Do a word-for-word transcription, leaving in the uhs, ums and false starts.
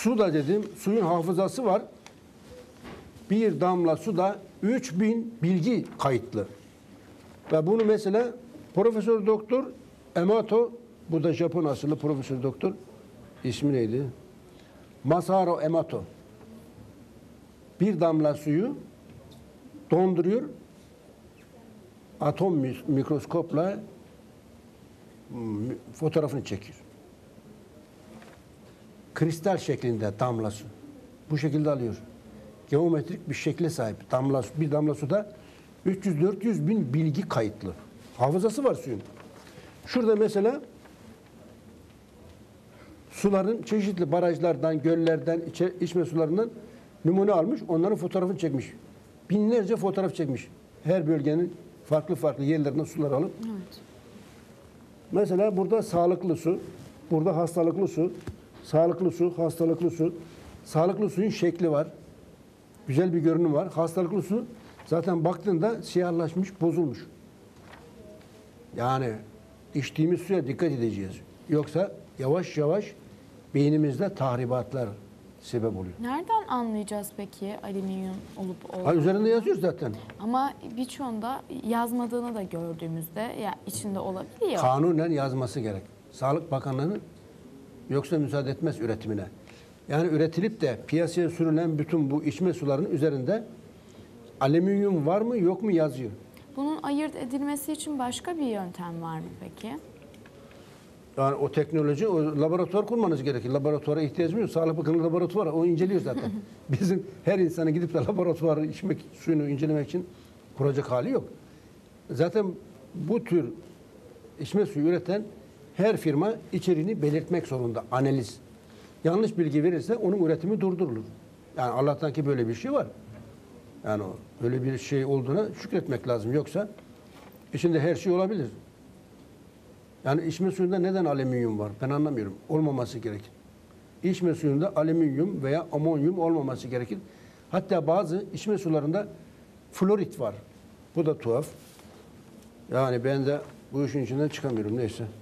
Su da dedim, suyun hafızası var. Bir damla suda üç bin bilgi kayıtlı. Ve bunu mesela Profesör Doktor Emoto, bu da Japon asıllı Profesör Doktor, ismi neydi? Masaru Emoto. Bir damla suyu donduruyor. Atom mikroskopla fotoğrafını çekiyor. Kristal şeklinde damla su. Bu şekilde alıyor. Geometrik bir şekle sahip. Damla, bir damla suda üç yüz dört yüz bin bilgi kayıtlı. Hafızası var suyun. Şurada mesela suların çeşitli barajlardan, göllerden, içe, içme sularından numune almış. Onların fotoğrafını çekmiş. Binlerce fotoğraf çekmiş. Her bölgenin farklı farklı yerlerinden suları alıp. Evet. Mesela burada sağlıklı su, burada hastalıklı su, sağlıklı su, hastalıklı su. Sağlıklı suyun şekli var. Güzel bir görünüm var. Hastalıklı su zaten baktığında siyahlaşmış, bozulmuş. Yani içtiğimiz suya dikkat edeceğiz. Yoksa yavaş yavaş beynimizde tahribatlar sebep oluyor. Nereden anlayacağız peki alüminyum olup olmadığını? Ha, üzerinde yazıyor zaten. Ama birçoğunda yazmadığını da gördüğümüzde ya içinde olabiliyor. Kanunen yazması gerek. Sağlık Bakanlığı'nın yoksa müsaade etmez üretimine. Yani üretilip de piyasaya sürülen bütün bu içme sularının üzerinde alüminyum var mı yok mu yazıyor. Bunun ayırt edilmesi için başka bir yöntem var mı peki? Yani o teknoloji, o laboratuvar kurmanız gerekir. Laboratuvara ihtiyacımız yok. Sağlık Bakanlığı laboratuvarı, o inceliyor zaten. Bizim her insana gidip de laboratuvarı içmek, suyunu incelemek için kuracak hali yok. Zaten bu tür içme suyu üreten her firma içeriğini belirtmek zorunda. Analiz. Yanlış bilgi verirse onun üretimi durdurulur. Yani Allah'tan ki böyle bir şey var. Yani öyle bir şey olduğuna şükretmek lazım. Yoksa içinde her şey olabilir. Yani içme suyunda neden alüminyum var? Ben anlamıyorum. Olmaması gerekir. İçme suyunda alüminyum veya amonyum olmaması gerekir. Hatta bazı içme sularında florit var. Bu da tuhaf. Yani ben de bu işin içinden çıkamıyorum. Neyse.